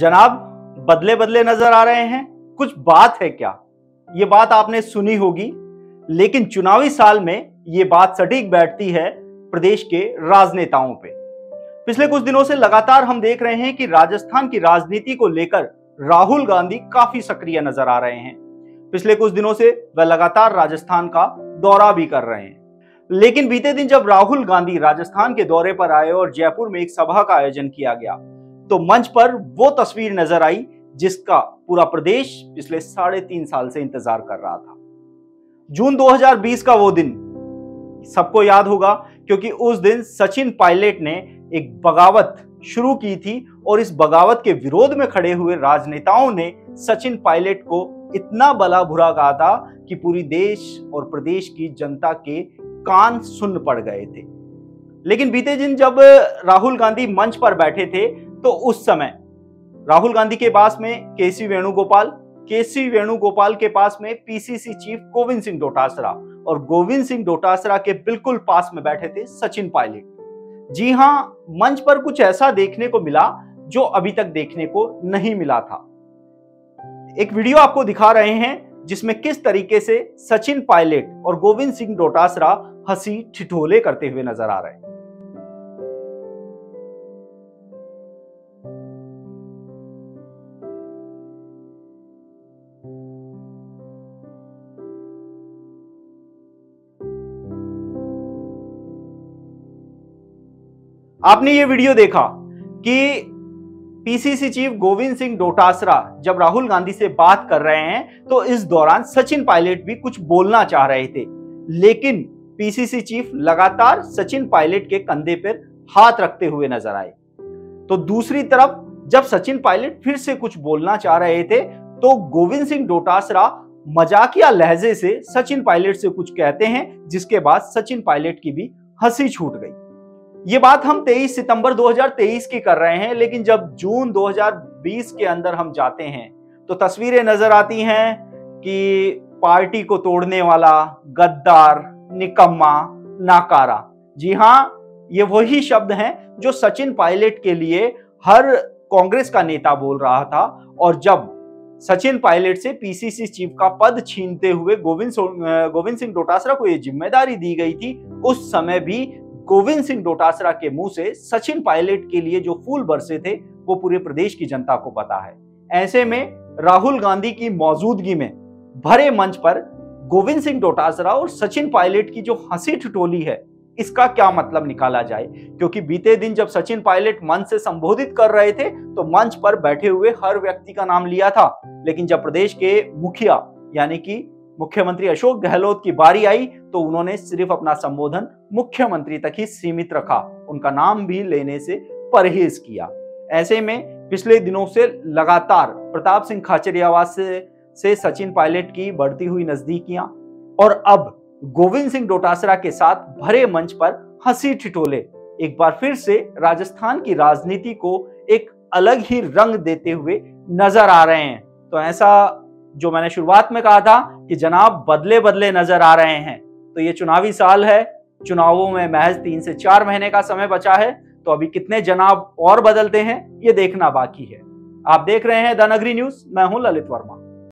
जनाब बदले बदले नजर आ रहे हैं, कुछ बात है क्या? ये बात आपने सुनी होगी, लेकिन चुनावी साल में ये बात सटीक बैठती है प्रदेश के राजनेताओं पे। पिछले कुछ दिनों से लगातार हम देख रहे हैं कि राजस्थान की राजनीति को लेकर राहुल गांधी काफी सक्रिय नजर आ रहे हैं। पिछले कुछ दिनों से वह लगातार राजस्थान का दौरा भी कर रहे हैं। लेकिन बीते दिन जब राहुल गांधी राजस्थान के दौरे पर आए और जयपुर में एक सभा का आयोजन किया गया, तो मंच पर वो तस्वीर नजर आई जिसका पूरा प्रदेश पिछले 3.5 साल से इंतजार कर रहा था। जून 2020 का वो दिन सबको याद होगा, क्योंकि उस दिन सचिन पायलट ने एक बगावत शुरू की थी और इस बगावत के विरोध में खड़े हुए राजनेताओं ने सचिन पायलट को इतना भला बुरा कहा था कि पूरी देश और प्रदेश की जनता के कान सुन्न पड़ गए थे। लेकिन बीते दिन जब राहुल गांधी मंच पर बैठे थे, तो उस समय राहुल गांधी के पास में केसी वेणुगोपाल के पास में पीसीसी चीफ गोविंद सिंह डोटासरा और गोविंद सिंह डोटासरा के बिल्कुल पास में बैठे थे सचिन पायलट। जी हां, मंच पर कुछ ऐसा देखने को मिला जो अभी तक देखने को नहीं मिला था। एक वीडियो आपको दिखा रहे हैं जिसमें किस तरीके से सचिन पायलट और गोविंद सिंह डोटासरा हंसी ठिठोले करते हुए नजर आ रहे हैं। आपने ये वीडियो देखा कि पीसीसी चीफ गोविंद सिंह डोटासरा जब राहुल गांधी से बात कर रहे हैं, तो इस दौरान सचिन पायलट भी कुछ बोलना चाह रहे थे, लेकिन पीसीसी चीफ लगातार सचिन पायलट के कंधे पर हाथ रखते हुए नजर आए। तो दूसरी तरफ जब सचिन पायलट फिर से कुछ बोलना चाह रहे थे, तो गोविंद सिंह डोटासरा मजाकिया लहजे से सचिन पायलट से कुछ कहते हैं, जिसके बाद सचिन पायलट की भी हंसी छूट गई। ये बात हम 23 सितंबर 2023 की कर रहे हैं, लेकिन जब जून 2020 के अंदर हम जाते हैं तो तस्वीरें नजर आती हैं कि पार्टी को तोड़ने वाला, गद्दार, निकम्मा, नाकारा। जी हां, ये वही शब्द हैं जो सचिन पायलट के लिए हर कांग्रेस का नेता बोल रहा था। और जब सचिन पायलट से पीसीसी चीफ का पद छीनते हुए गोविंद सिंह डोटासरा को ये जिम्मेदारी दी गई थी, उस समय भी गोविंद सिंह डोटासरा के मुंह से सचिन पायलट के लिए जो फूल बरसे थे वो पूरे प्रदेश की जनता को पता है। ऐसे में राहुल गांधी की मौजूदगी में भरे मंच पर गोविंद सिंह डोटासरा और सचिन पायलट की जो हंसी ठिठोली है, इसका क्या मतलब निकाला जाए? क्योंकि बीते दिन जब सचिन पायलट मंच से संबोधित कर रहे थे, तो मंच पर बैठे हुए हर व्यक्ति का नाम लिया था, लेकिन जब प्रदेश के मुखिया यानी कि मुख्यमंत्री अशोक गहलोत की बारी आई, तो उन्होंने सिर्फ अपना संबोधन मुख्यमंत्री तक ही सीमित रखा, उनका नाम भी लेने से परहेज किया। ऐसे में पिछले दिनों से लगातार प्रताप सिंह खाचरियावास से सचिन पायलट की बढ़ती हुई नजदीकियां और अब गोविंद सिंह डोटासरा के साथ भरे मंच पर हंसी ठिठोले एक बार फिर से राजस्थान की राजनीति को एक अलग ही रंग देते हुए नजर आ रहे हैं। तो ऐसा जो मैंने शुरुआत में कहा था कि जनाब बदले बदले नजर आ रहे हैं, तो ये चुनावी साल है, चुनावों में महज 3 से 4 महीने का समय बचा है, तो अभी कितने जनाब और बदलते हैं ये देखना बाकी है। आप देख रहे हैं द नगरी न्यूज, मैं हूं ललित वर्मा।